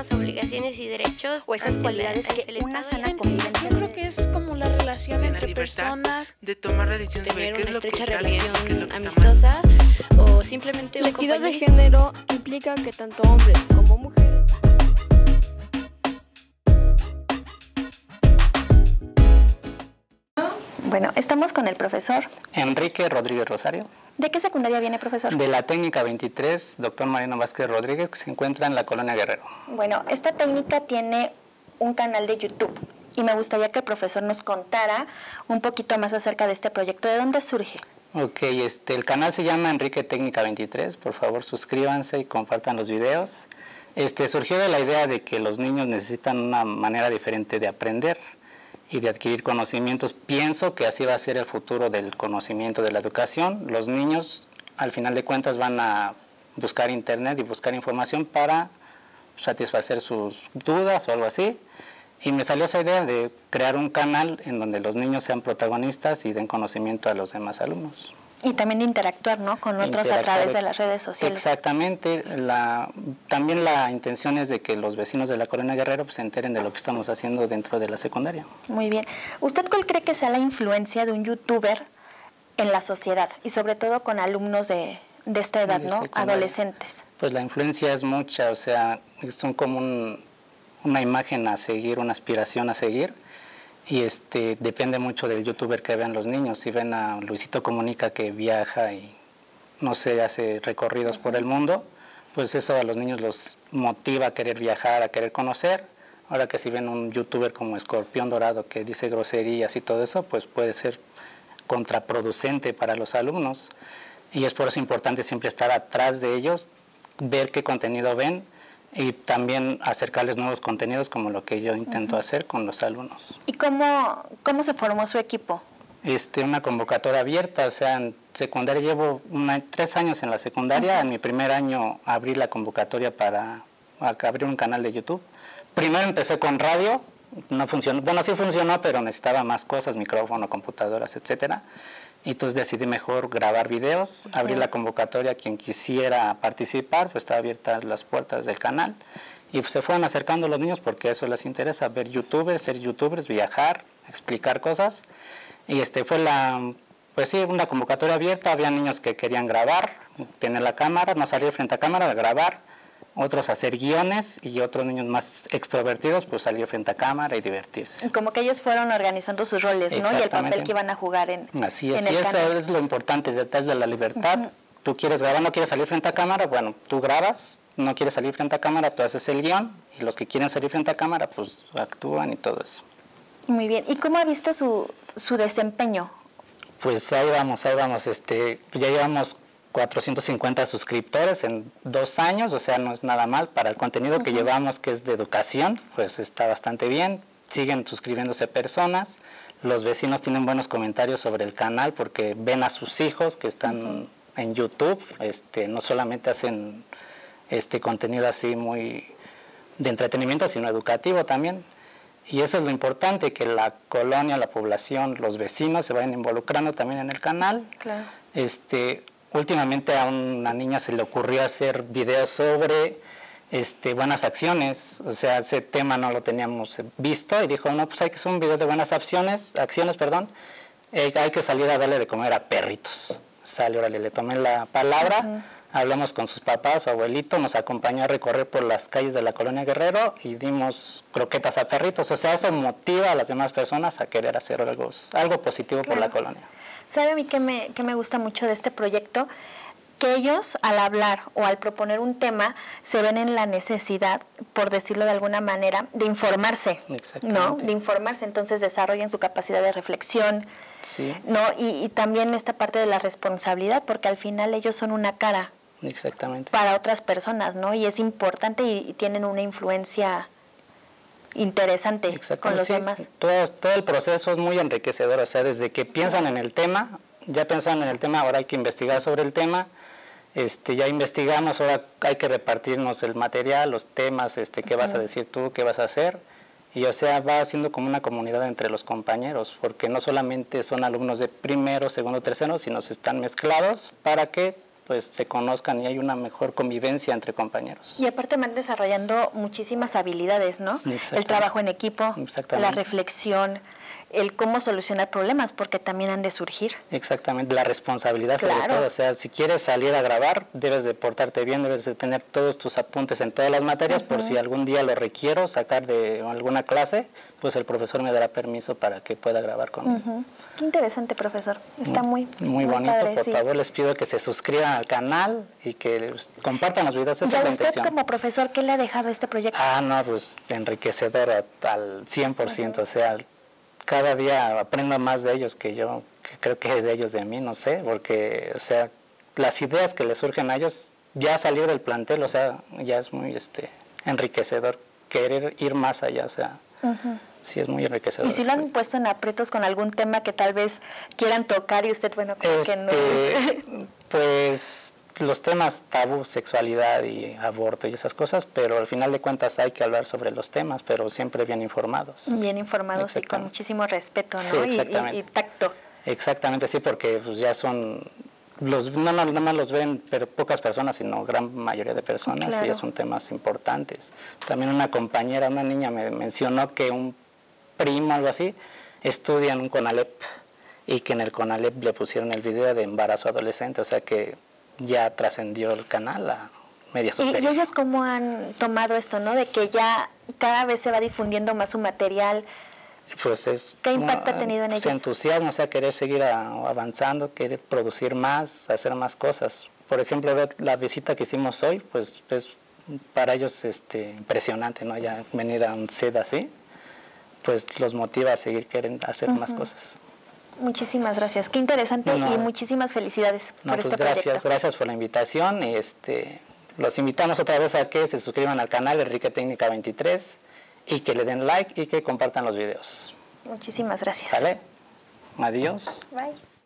mismas obligaciones y derechos o esas cualidades que le una sana convivencia. Yo creo que es como la relación entre personas, de tomar la decisión sobre qué es lo que está bien, qué es lo que amistosa está mal. O simplemente la equidad de género implica que tanto hombres como mujeres. Bueno, estamos con el profesor Enrique Rodríguez Rosario. ¿De qué secundaria viene, profesor? De la Técnica 23, doctor Mariano Vázquez Rodríguez, que se encuentra en la Colonia Guerrero. Bueno, esta técnica tiene un canal de YouTube y me gustaría que el profesor nos contara un poquito más acerca de este proyecto. ¿De dónde surge? Ok, el canal se llama Enrique Técnica 23. Por favor, suscríbanse y compartan los videos. Surgió de la idea de que los niños necesitan una manera diferente de aprender y de adquirir conocimientos. Pienso que así va a ser el futuro del conocimiento de la educación. Los niños, al final de cuentas, van a buscar internet y buscar información para satisfacer sus dudas o algo así. Y me salió esa idea de crear un canal en donde los niños sean protagonistas y den conocimiento a los demás alumnos. Y también interactuar, ¿no?, con otros a través de las redes sociales. Exactamente. También la intención es de que los vecinos de la Colonia Guerrero se enteren de lo que estamos haciendo dentro de la secundaria. Muy bien. ¿Usted cuál cree que sea la influencia de un youtuber en la sociedad? Y sobre todo con alumnos de esta edad, ¿no?, adolescentes. Pues la influencia es mucha. O sea, son como una imagen a seguir, una aspiración a seguir. Y depende mucho del youtuber que vean los niños. Si ven a Luisito Comunica, que viaja y, no sé, hace recorridos por el mundo, pues eso a los niños los motiva a querer viajar, a querer conocer. Ahora que si ven un youtuber como Escorpión Dorado, que dice groserías y todo eso, pues puede ser contraproducente para los alumnos. Y es por eso importante siempre estar atrás de ellos, ver qué contenido ven, y también acercarles nuevos contenidos, como lo que yo intento hacer con los alumnos. ¿Y cómo se formó su equipo? Una convocatoria abierta. O sea, en secundaria llevo 3 años en la secundaria. En mi primer año abrí la convocatoria para abrir un canal de YouTube. Primero empecé con radio. No funcionó. Bueno, sí funcionó, pero necesitaba más cosas, micrófono, computadoras, etcétera. Y entonces decidí mejor grabar videos, abrir la convocatoria a quien quisiera participar, pues estaba abiertas las puertas del canal. Y pues se fueron acercando los niños porque eso les interesa, ver youtubers, ser youtubers, viajar, explicar cosas. Y fue pues sí, una convocatoria abierta. Había niños que querían grabar, tener la cámara, no salir frente a cámara, grabar. Otros hacer guiones y otros niños más extrovertidos pues salir frente a cámara y divertirse. Como que ellos fueron organizando sus roles, ¿no? Y el papel que iban a jugar en el canal. Así es, y eso es lo importante detrás de la libertad. Tú quieres grabar, no quieres salir frente a cámara, bueno, tú grabas, no quieres salir frente a cámara, tú haces el guión y los que quieren salir frente a cámara pues actúan y todo eso. Muy bien, ¿y cómo ha visto su desempeño? Pues ahí vamos, ya llevamos 450 suscriptores en 2 años, o sea, no es nada mal para el contenido que llevamos, que es de educación, pues está bastante bien. Siguen suscribiéndose personas, los vecinos tienen buenos comentarios sobre el canal porque ven a sus hijos que están en YouTube, no solamente hacen contenido así muy de entretenimiento, sino educativo también. Y eso es lo importante, que la colonia, la población, los vecinos se vayan involucrando también en el canal. Claro. Últimamente a una niña se le ocurrió hacer videos sobre buenas acciones. O sea, ese tema no lo teníamos visto y dijo, no, pues hay que hacer un video de buenas acciones, hay que salir a darle de comer a perritos. Sale, órale, le tomé la palabra, hablamos con sus papás, su abuelito, nos acompañó a recorrer por las calles de la Colonia Guerrero y dimos croquetas a perritos. O sea, eso motiva a las demás personas a querer hacer algo positivo por la colonia. ¿Sabe a mí que me gusta mucho de este proyecto? Que ellos, al hablar o al proponer un tema, se ven en la necesidad, por decirlo de alguna manera, de informarse, ¿no? De informarse, entonces desarrollan su capacidad de reflexión, sí, ¿no? Y también esta parte de la responsabilidad, porque al final ellos son una cara para otras personas, ¿no? Y es importante y tienen una influencia interesante con los demás. Todo el proceso es muy enriquecedor. O sea, desde que piensan en el tema, ya pensaron en el tema, ahora hay que investigar sobre el tema. Ya investigamos, ahora hay que repartirnos el material, los temas, qué vas a decir tú, qué vas a hacer. Y o sea, va siendo como una comunidad entre los compañeros, porque no solamente son alumnos de primero, segundo, tercero, sino se están mezclados para que pues se conozcan y hay una mejor convivencia entre compañeros. Y aparte van desarrollando muchísimas habilidades, ¿no? El trabajo en equipo, la reflexión, el cómo solucionar problemas, porque también han de surgir. Exactamente, la responsabilidad sobre todo. O sea, si quieres salir a grabar, debes de portarte bien, debes de tener todos tus apuntes en todas las materias, por si algún día lo requiero sacar de alguna clase, pues el profesor me dará permiso para que pueda grabar conmigo. Qué interesante, profesor. Está muy bonito. Padre, por favor, les pido que se suscriban al canal y que compartan los videos. Esa es la intención. Como profesor, ¿qué le ha dejado este proyecto? Ah, no, pues enriquecedor al 100%, o sea, cada día aprendo más de ellos que yo, que creo que de ellos de mí, no sé, porque, o sea, las ideas que les surgen a ellos, ya salir del plantel, o sea, ya es muy enriquecedor, querer ir más allá, o sea, sí es muy enriquecedor. ¿Y si lo han puesto en aprietos con algún tema que tal vez quieran tocar y usted, bueno, como que no es? Pues los temas tabú, sexualidad y aborto y esas cosas, pero al final de cuentas hay que hablar sobre los temas, pero siempre bien informados. Bien informados y con muchísimo respeto, ¿no? Sí, exactamente. Y tacto. Exactamente, sí, porque pues, ya son, nada más los ven pocas personas, sino gran mayoría de personas, y son temas importantes. También una compañera, una niña me mencionó que un primo, algo así, estudia en un CONALEP y que en el CONALEP le pusieron el video de embarazo adolescente, o sea que ya trascendió el canal a media superior. ¿Y ellos cómo han tomado esto, no? De que ya cada vez se va difundiendo más su material. Pues es, ¿qué impacto ha tenido en ellos? Entusiasmo, o sea, querer seguir avanzando, querer producir más, hacer más cosas. Por ejemplo, la visita que hicimos hoy, pues es para ellos impresionante, ¿no? Ya venir a un set así, pues los motiva a seguir queriendo hacer más cosas. Muchísimas gracias, qué interesante y muchísimas felicidades por este proyecto. Gracias por la invitación. Los invitamos otra vez a que se suscriban al canal Enrique Técnica 23 y que le den like y que compartan los videos. Muchísimas gracias. Vale, adiós. Bye.